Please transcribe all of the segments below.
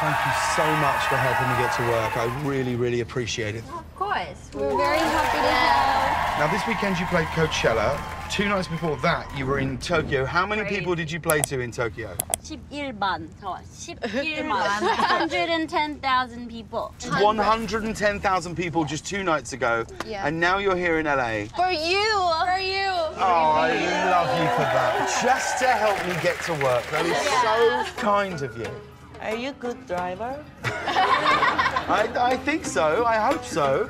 Thank you so much for helping me get to work. I really, really appreciate it. Of course. We're very happy to help. Now, this weekend you played Coachella. 2 nights before that, you were in Tokyo. How many people did you play to in Tokyo? 11,000. 11,000. 110,000 people. 110,000 people just 2 nights ago. Yeah. And now you're here in LA. For you. For you. Oh, I love you for that. Just to help me get to work. That is so kind of you. Are you a good driver? I think so. I hope so.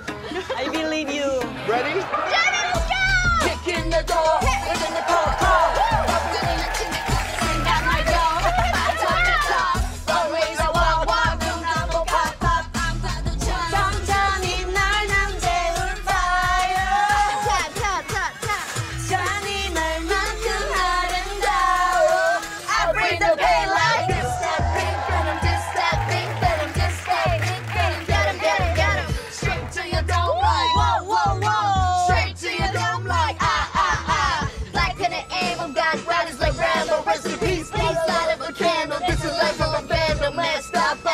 I believe you. Ready? Jennie, let's go! Kick in the door, kick in the car, car. I'm gonna let you sing at my door. I turn the top, always I walk, walk, do not go pop, pop. I'm not the child. Sometimes in night, I'm dead on fire. Tap, tap, tap, tap. Johnny, my man, come out and down. I bring the pain like this.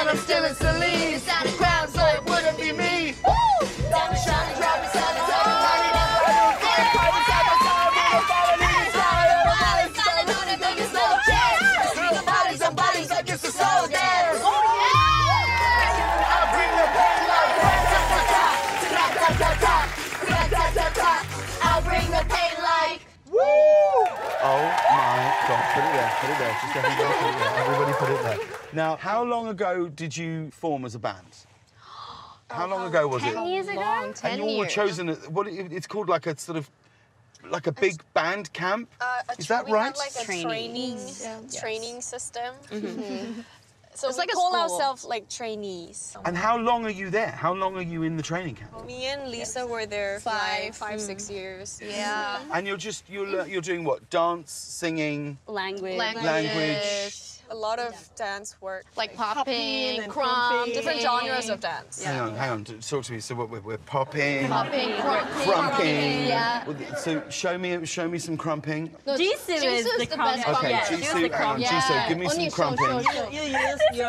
I'm still in Celine, inside the crowd, so it wouldn't be me. Woo! Diamond shining, driving side to side, lighting up, I don't care. Driving side to side, I'm falling inside. Everybody's falling on it, make us no chance. Bring the bodies on bodies like it's a slow dance. Oh yeah! I bring the pain like ta-ta-ta-ta, ta-ta-ta-ta, ta-ta-ta-ta. I bring the pain like. Oh my God, put it there, put it there. Just everybody put it there, everybody put it there. Now, how long ago did you form as a band? How long ago was it? 10 years ago? And 10 you all were chosen, what, it's called like a sort of, like a big band camp? Is that right? We had like a training system. Mm-hmm. So it's we like call ourselves like trainees. And how long are you there? How long are you in the training camp? Me and Lisa were there for five, 6 years. Yeah. And you're doing what? Dance, singing, language. A lot of dance work, like popping, crump, different genres of dance. Yeah. Hang on, talk to me. So what we're popping, crumping. Yeah. So show me some crumping. No, Jisoo is the best. Okay, yeah. Jisoo, hang on, Jisoo, give me some crumping. You use your a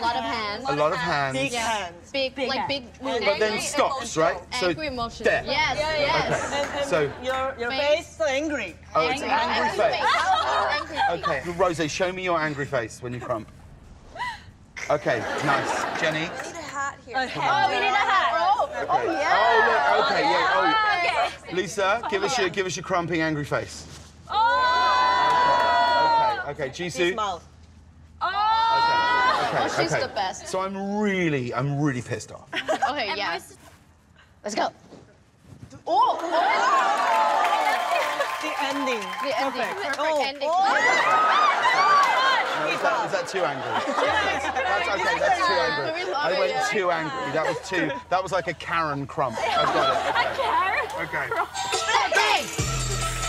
lot of hands. A lot of hands. Big hands. Big, like big. But then stops, right? Angry emotion. Yes. Yes. So your face is angry. Oh, it's angry face. Okay, Rose, show me your angry face when you crump. Okay, nice. Jennie? We need a hat here. Oh, we need a hat. Okay. Oh, yeah. Oh, okay, yeah. Oh, okay. Lisa, give us your crumping angry face. Oh! Okay, Jisoo. Mouth. Oh! Okay. Oh, she's the best. So I'm really pissed off. Okay, yeah. Let's go. Oh! The ending. Perfect. Oh. Ending. Is that too angry? That's okay, that's too angry. I went too angry. That was too... That was like a Karen crump. I've got it. A Karen? Okay.